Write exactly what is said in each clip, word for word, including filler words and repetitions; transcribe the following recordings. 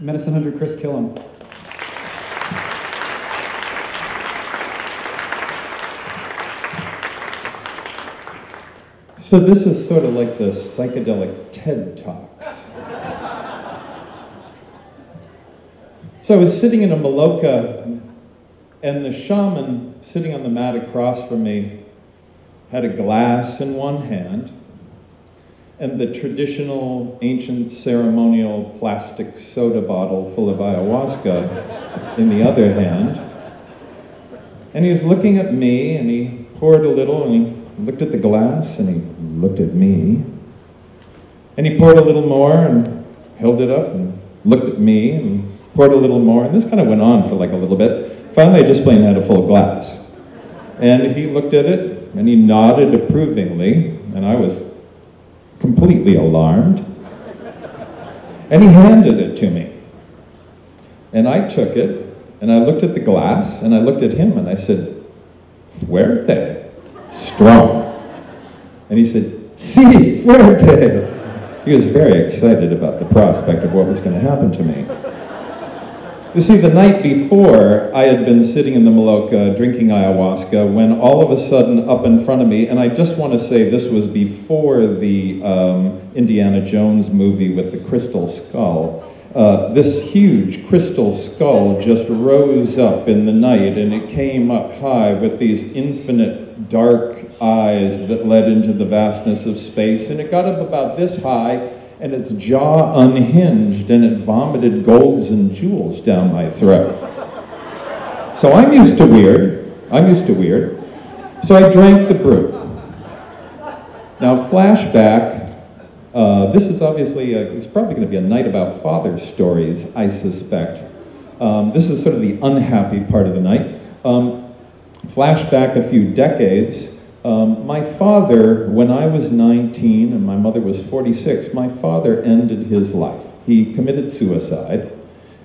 Medicine Hunter Chris Kilham. So this is sort of like the psychedelic TED Talks. So I was sitting in a Maloka, and the shaman sitting on the mat across from me had a glass in one hand and the traditional ancient ceremonial plastic soda bottle full of ayahuasca in the other hand. And he was looking at me, and he poured a little, and he looked at the glass, and he looked at me. And he poured a little more and held it up and looked at me and poured a little more. And this kind of went on for like a little bit. Finally, I just plain had a full glass. And he looked at it, and he nodded approvingly, and I was completely alarmed. And he handed it to me. And I took it, and I looked at the glass, and I looked at him, and I said, "Fuerte, strong." And he said, "Si, fuerte." He was very excited about the prospect of what was going to happen to me. You see, the night before, I had been sitting in the Maloka drinking ayahuasca when all of a sudden, up in front of me, and I just want to say this was before the um, Indiana Jones movie with the crystal skull, uh, this huge crystal skull just rose up in the night, and it came up high with these infinite dark eyes that led into the vastness of space, and it got up about this high, and its jaw unhinged, and it vomited golds and jewels down my throat. So I'm used to weird. I'm used to weird. So I drank the brew. Now, flashback, uh, this is obviously, a, it's probably going to be a night about father stories, I suspect. Um, this is sort of the unhappy part of the night. Um, flashback a few decades. Um, my father, when I was nineteen and my mother was forty-six, my father ended his life. He committed suicide,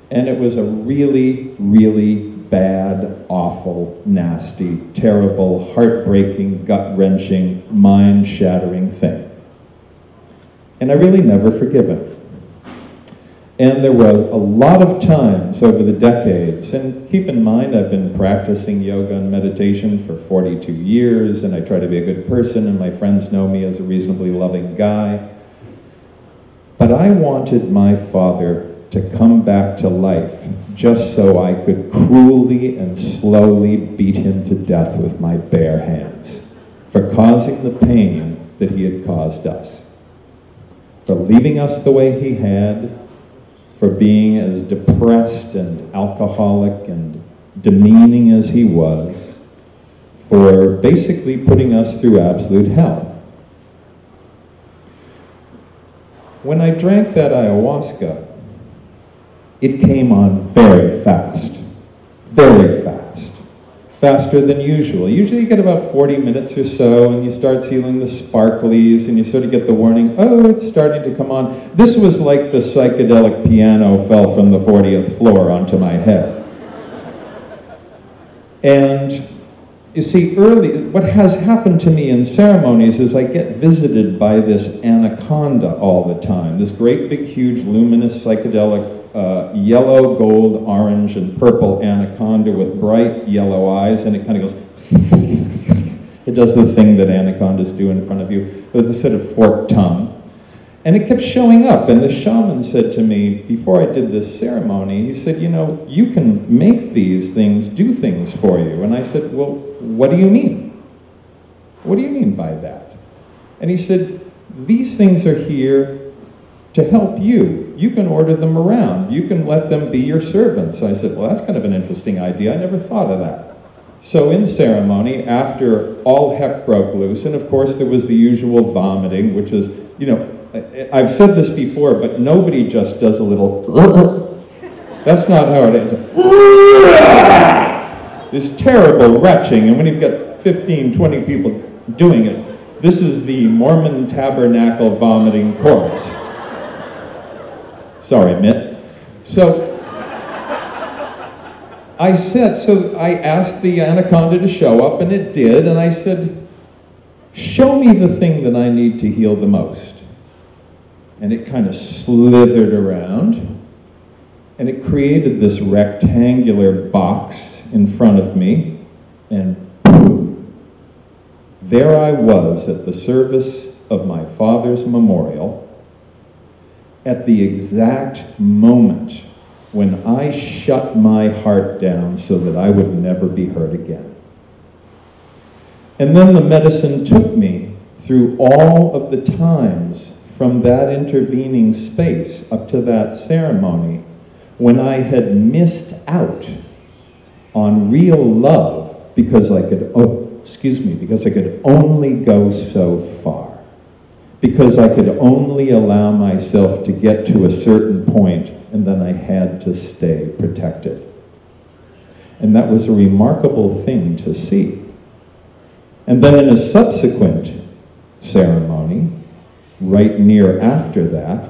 and it was a really, really bad, awful, nasty, terrible, heartbreaking, gut-wrenching, mind-shattering thing. And I really never forgive him. And there were a lot of times over the decades, and keep in mind I've been practicing yoga and meditation for forty-two years, and I try to be a good person, and my friends know me as a reasonably loving guy. But I wanted my father to come back to life just so I could cruelly and slowly beat him to death with my bare hands for causing the pain that he had caused us, for leaving us the way he had, for being as depressed and alcoholic and demeaning as he was, for basically putting us through absolute hell. When I drank that ayahuasca, it came on very fast, very fast, faster than usual. Usually you get about forty minutes or so, and you start seeing the sparklies, and you sort of get the warning, oh, it's starting to come on. This was like the psychedelic piano fell from the fortieth floor onto my head. And you see, early, what has happened to me in ceremonies is I get visited by this anaconda all the time, this great big huge luminous psychedelic Uh, yellow, gold, orange, and purple anaconda with bright yellow eyes, and it kind of goes it does the thing that anacondas do in front of you, with a sort of forked tongue. And it kept showing up, and the shaman said to me, before I did this ceremony, he said, you know, you can make these things do things for you. And I said, well, what do you mean? What do you mean by that? And he said, these things are here to help you. You can order them around. You can let them be your servants. So I said, well, that's kind of an interesting idea. I never thought of that. So in ceremony, after all heck broke loose, and of course there was the usual vomiting, which is, you know, I've said this before, but nobody just does a little, that's not how it is. This terrible retching, and when you've got fifteen, twenty people doing it, this is the Mormon Tabernacle vomiting chorus. Sorry, Mitt. So I said, so I asked the anaconda to show up, and it did, and I said, show me the thing that I need to heal the most. And it kind of slithered around, And it created this rectangular box in front of me, and boom, there I was at the service of my father's memorial at the exact moment when I shut my heart down so that I would never be hurt again. And then the medicine took me through all of the times from that intervening space up to that ceremony when I had missed out on real love because I could, oh, excuse me, because I could only go so far. Because I could only allow myself to get to a certain point, and then I had to stay protected. And that was a remarkable thing to see. And then in a subsequent ceremony, right near after that,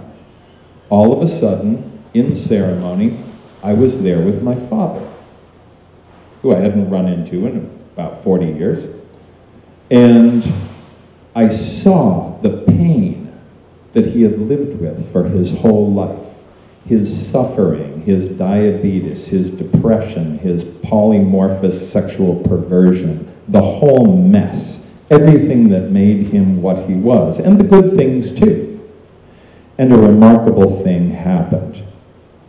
all of a sudden, in ceremony, I was there with my father, who I hadn't run into in about forty years. And I saw the pain that he had lived with for his whole life, his suffering, his diabetes, his depression, his polymorphous sexual perversion, the whole mess, everything that made him what he was, and the good things too. And a remarkable thing happened.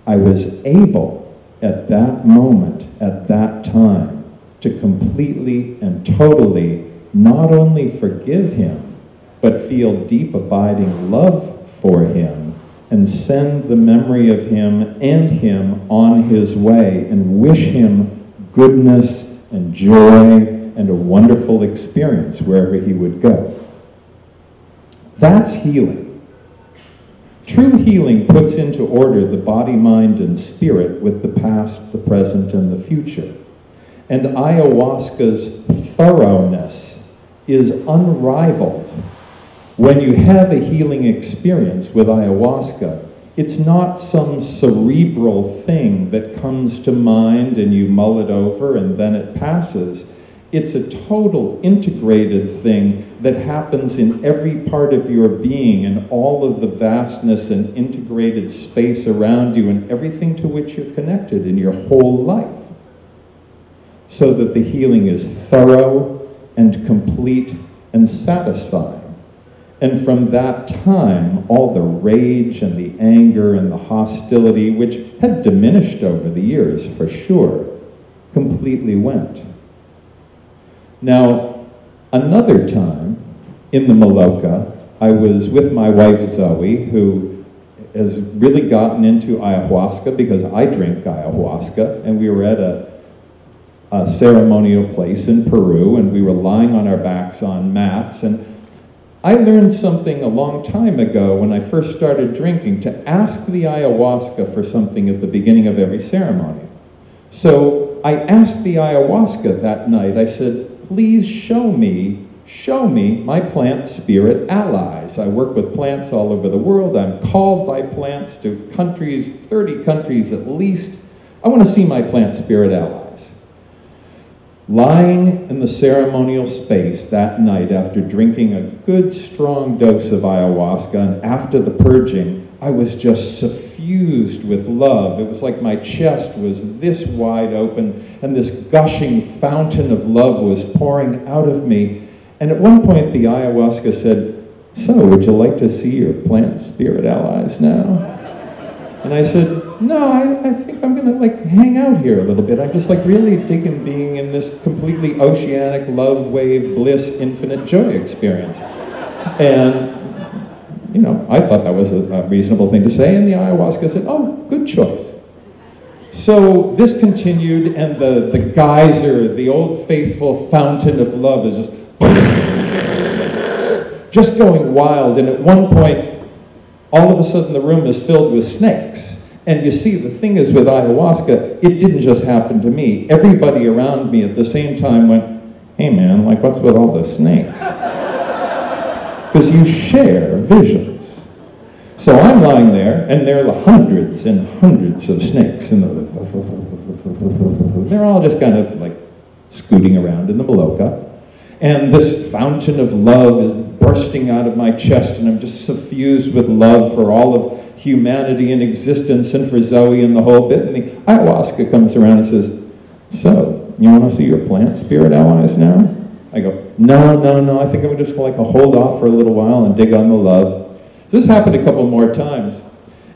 I was able at that moment, at that time, to completely and totally not only forgive him, but feel deep abiding love for him and send the memory of him and him on his way and wish him goodness and joy and a wonderful experience wherever he would go. That's healing. True healing puts into order the body, mind, and spirit with the past, the present, and the future. And ayahuasca's thoroughness is unrivaled. When you have a healing experience with ayahuasca, it's not some cerebral thing that comes to mind and you mull it over and then it passes. It's a total integrated thing that happens in every part of your being and all of the vastness and integrated space around you and everything to which you're connected in your whole life. So that the healing is thorough, and complete, and satisfying. And from that time, all the rage and the anger and the hostility, which had diminished over the years for sure, completely went. Now, another time in the Maloka, I was with my wife Zoe, who has really gotten into ayahuasca because I drink ayahuasca, and we were at a a ceremonial place in Peru, and we were lying on our backs on mats. And I learned something a long time ago when I first started drinking, to ask the ayahuasca for something at the beginning of every ceremony. So I asked the ayahuasca that night, I said, please show me, show me my plant spirit allies. I work with plants all over the world. I'm called by plants to countries, thirty countries at least. I want to see my plant spirit allies. Lying in the ceremonial space that night after drinking a good strong dose of ayahuasca and after the purging, I was just suffused with love. It was like my chest was this wide open and this gushing fountain of love was pouring out of me. And at one point the ayahuasca said, so would you like to see your plant spirit allies now? And I said, no, I, I think I'm going to like hang out here a little bit. I'm just like really digging being in this completely oceanic love, wave, bliss, infinite joy experience. And, you know, I thought that was a, a reasonable thing to say. And the ayahuasca said, oh, good choice. So this continued, and the, the geyser, the old faithful fountain of love is just, just going wild. And at one point, all of a sudden the room is filled with snakes. And you see, the thing is with ayahuasca, it didn't just happen to me. Everybody around me at the same time went, hey man, like what's with all the snakes? Because you share visions. So I'm lying there, and there are hundreds and hundreds of snakes. And they're all just kind of like scooting around in the Maloka. And this fountain of love is bursting out of my chest, and I'm just suffused with love for all of humanity and existence and for Zoe and the whole bit. And the ayahuasca comes around and says, "So, you want to see your plant spirit allies now?" I go, no, no, no, I think I'm just like to hold off for a little while and dig on the love. This happened a couple more times.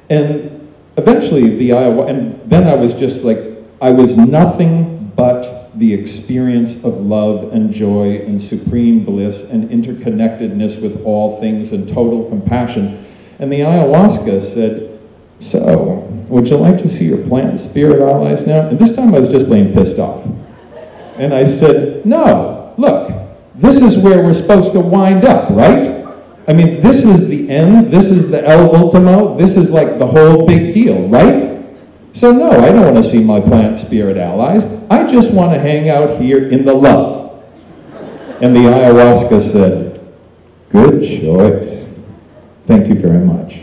And eventually, the ayahuasca, and then I was just like, I was nothing but the experience of love and joy and supreme bliss and interconnectedness with all things and total compassion. And the ayahuasca said, "So, would you like to see your plant spirit allies now?" And this time I was just plain pissed off. And I said, "No, look, this is where we're supposed to wind up, right? I mean, this is the end, this is the el ultimo, this is like the whole big deal, right? So no, I don't want to see my plant spirit allies. I just want to hang out here in the love." And the ayahuasca said, "Good choice. Thank you very much."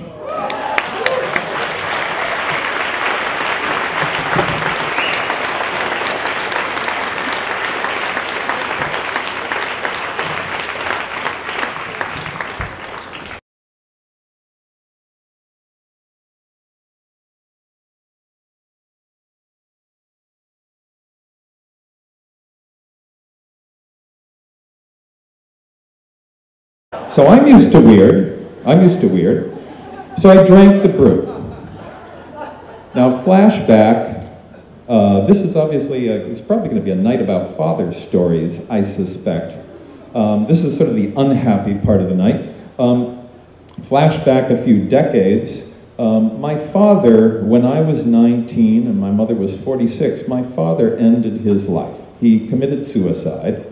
So I'm used to weird, I'm used to weird, so I drank the brew. Now flashback, uh, this is obviously, a, it's probably going to be a night about father stories, I suspect. Um, this is sort of the unhappy part of the night. Um, flashback a few decades, um, my father, when I was nineteen and my mother was forty-six, my father ended his life. He committed suicide,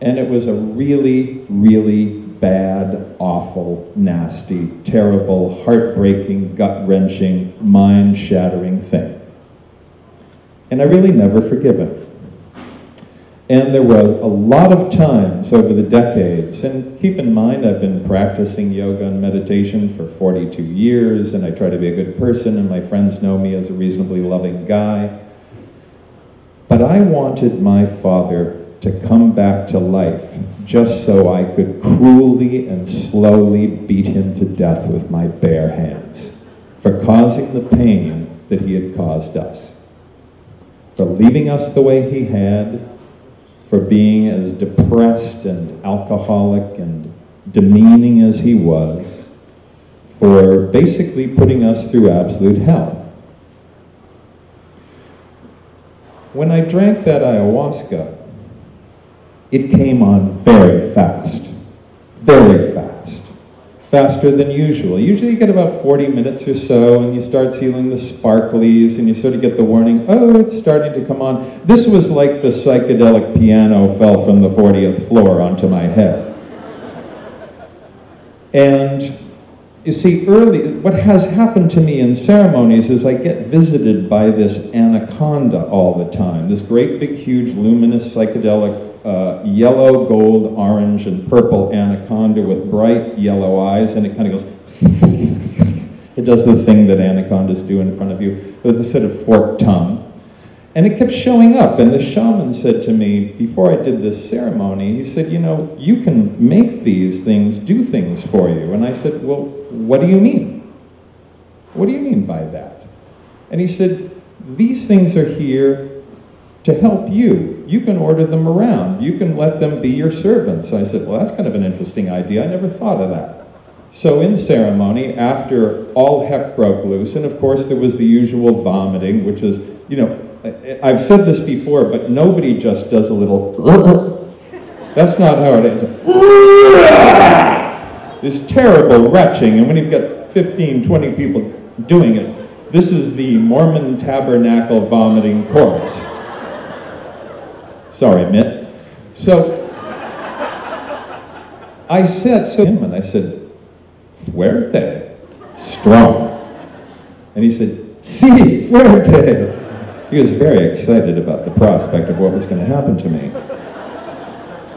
and it was a really, really bad, awful, nasty, terrible, heartbreaking, gut-wrenching, mind-shattering thing. And I really never forgive him. And there were a lot of times over the decades, and keep in mind I've been practicing yoga and meditation for forty-two years, and I try to be a good person, and my friends know me as a reasonably loving guy. But I wanted my father to come back to life just so I could cruelly and slowly beat him to death with my bare hands for causing the pain that he had caused us, for leaving us the way he had, for being as depressed and alcoholic and demeaning as he was, for basically putting us through absolute hell. When I drank that ayahuasca, it came on very fast, very fast, faster than usual. Usually you get about forty minutes or so, and you start seeing the sparklies, and you sort of get the warning, oh, it's starting to come on. This was like the psychedelic piano fell from the fortieth floor onto my head. And you see, early, what has happened to me in ceremonies is I get visited by this anaconda all the time, this great big huge luminous psychedelic Uh, yellow, gold, orange, and purple anaconda with bright yellow eyes, and it kind of goes it does the thing that anacondas do in front of you, with a sort of forked tongue. And it kept showing up, and the shaman said to me, before I did this ceremony, he said, "You know, you can make these things do things for you." And I said, "Well, what do you mean? What do you mean by that?" And he said, "These things are here to help you. You can order them around. You can let them be your servants." I said, "Well, that's kind of an interesting idea. I never thought of that." So in ceremony, after all heck broke loose, and of course there was the usual vomiting, which is, you know, I've said this before, but nobody just does a little that's not how it is. This terrible retching, and when you've got fifteen, twenty people doing it, this is the Mormon tabernacle vomiting chorus. Sorry, Mitt. So I said, so him, and I said, "Fuerte, strong." And he said, "Si, fuerte." He was very excited about the prospect of what was going to happen to me.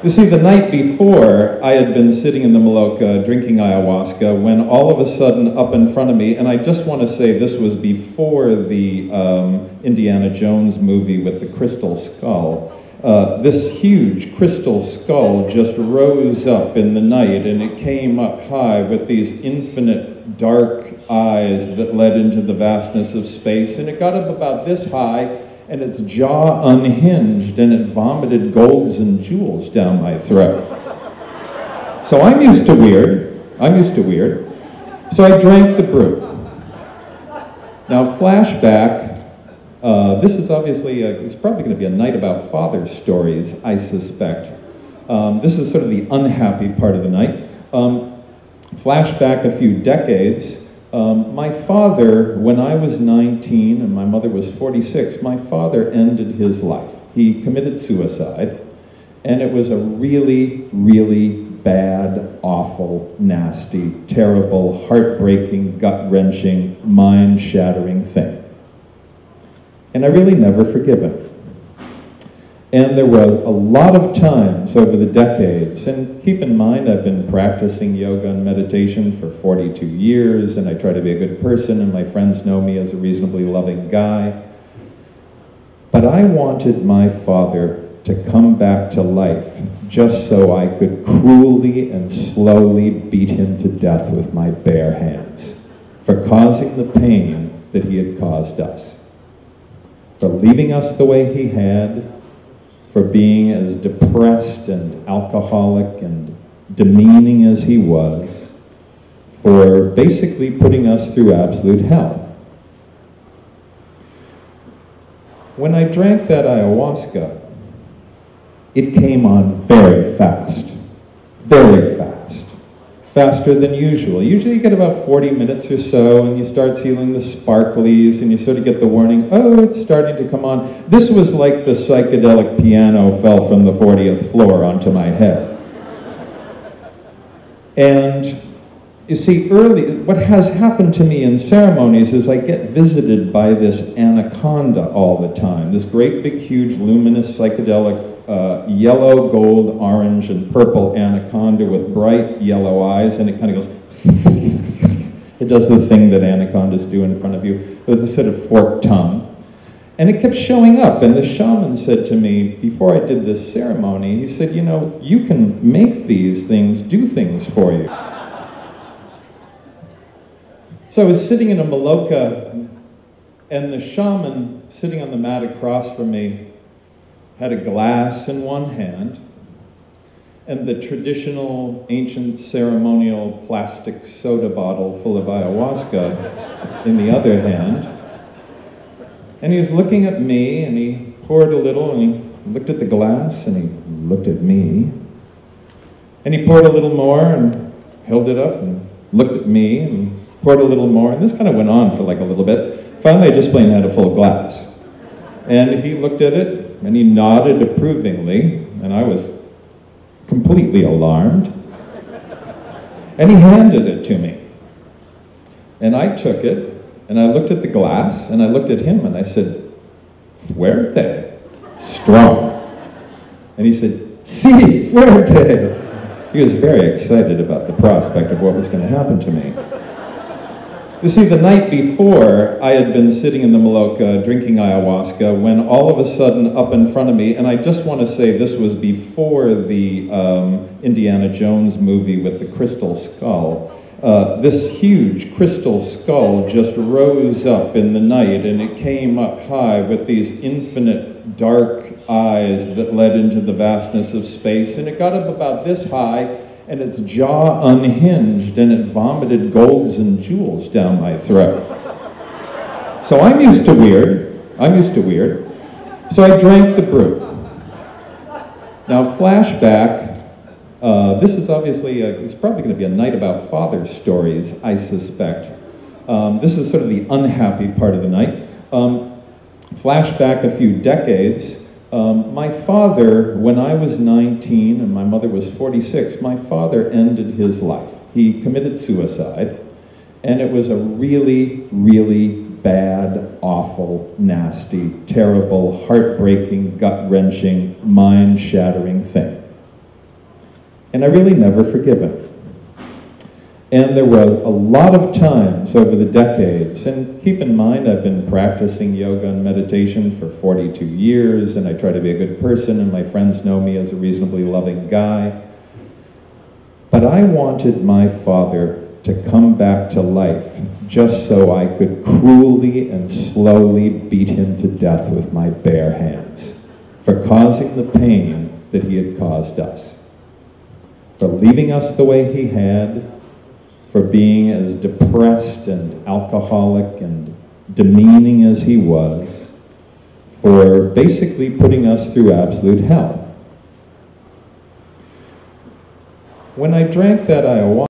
You see, the night before, I had been sitting in the Maloka drinking ayahuasca when all of a sudden up in front of me, and I just want to say this was before the um, Indiana Jones movie with the crystal skull, Uh, this huge crystal skull just rose up in the night, and it came up high with these infinite dark eyes that led into the vastness of space, and it got up about this high, and its jaw unhinged, and it vomited golds and jewels down my throat. So I'm used to weird. I'm used to weird. So I drank the brew. Now, flashback. Uh, this is obviously, a, it's probably going to be a night about father stories, I suspect. Um, this is sort of the unhappy part of the night. Um, flashback a few decades. Um, my father, when I was nineteen and my mother was forty-six, my father ended his life. He committed suicide, and it was a really, really bad, awful, nasty, terrible, heartbreaking, gut-wrenching, mind-shattering thing. And I really never forgive him. And there were a lot of times over the decades, and keep in mind I've been practicing yoga and meditation for forty-two years, and I try to be a good person, and my friends know me as a reasonably loving guy. But I wanted my father to come back to life just so I could cruelly and slowly beat him to death with my bare hands for causing the pain that he had caused us, for leaving us the way he had, for being as depressed and alcoholic and demeaning as he was, for basically putting us through absolute hell. When I drank that ayahuasca, it came on very fast, very fast, faster than usual. Usually you get about forty minutes or so, and you start seeing the sparklies, and you sort of get the warning, oh, it's starting to come on. This was like the psychedelic piano fell from the fortieth floor onto my head. And you see, early, what has happened to me in ceremonies is I get visited by this anaconda all the time, this great big huge luminous psychedelic Uh, yellow, gold, orange, and purple anaconda with bright yellow eyes, and it kind of goes it does the thing that anacondas do in front of you, with a sort of forked tongue. And it kept showing up, and the shaman said to me, before I did this ceremony, he said, you know, you can make these things do things for you. So I was sitting in a Maloka, and the shaman, sitting on the mat across from me, had a glass in one hand and the traditional ancient ceremonial plastic soda bottle full of ayahuasca in the other hand. And he was looking at me, and he poured a little, and he looked at the glass, and he looked at me. And he poured a little more and held it up and looked at me and poured a little more. And this kind of went on for like a little bit. Finally, I just plain had a full glass. And he looked at it, and he nodded approvingly, and I was completely alarmed. And he handed it to me. And I took it, and I looked at the glass, and I looked at him, and I said, fuerte, strong. And he said, si, fuerte. He was very excited about the prospect of what was going to happen to me. You see, the night before, I had been sitting in the Maloka drinking ayahuasca when all of a sudden up in front of me, and I just want to say this was before the um, Indiana Jones movie with the crystal skull, uh, this huge crystal skull just rose up in the night, and it came up high with these infinite dark eyes that led into the vastness of space, and it got up about this high, and its jaw unhinged, and it vomited golds and jewels down my throat. So I'm used to weird. I'm used to weird. So I drank the brew. Now, flashback, uh, this is obviously, a, it's probably going to be a night about father stories, I suspect. Um, this is sort of the unhappy part of the night. Um, flashback a few decades. Um, my father, when I was nineteen and my mother was forty-six, my father ended his life. He committed suicide, and it was a really, really bad, awful, nasty, terrible, heartbreaking, gut-wrenching, mind-shattering thing. And I really never forgive him. And there were a lot of times over the decades, and keep in mind I've been practicing yoga and meditation for forty-two years, and I try to be a good person, and my friends know me as a reasonably loving guy. But I wanted my father to come back to life just so I could cruelly and slowly beat him to death with my bare hands for causing the pain that he had caused us, for leaving us the way he had, for being as depressed and alcoholic and demeaning as he was, for basically putting us through absolute hell. When I drank that ayahuasca,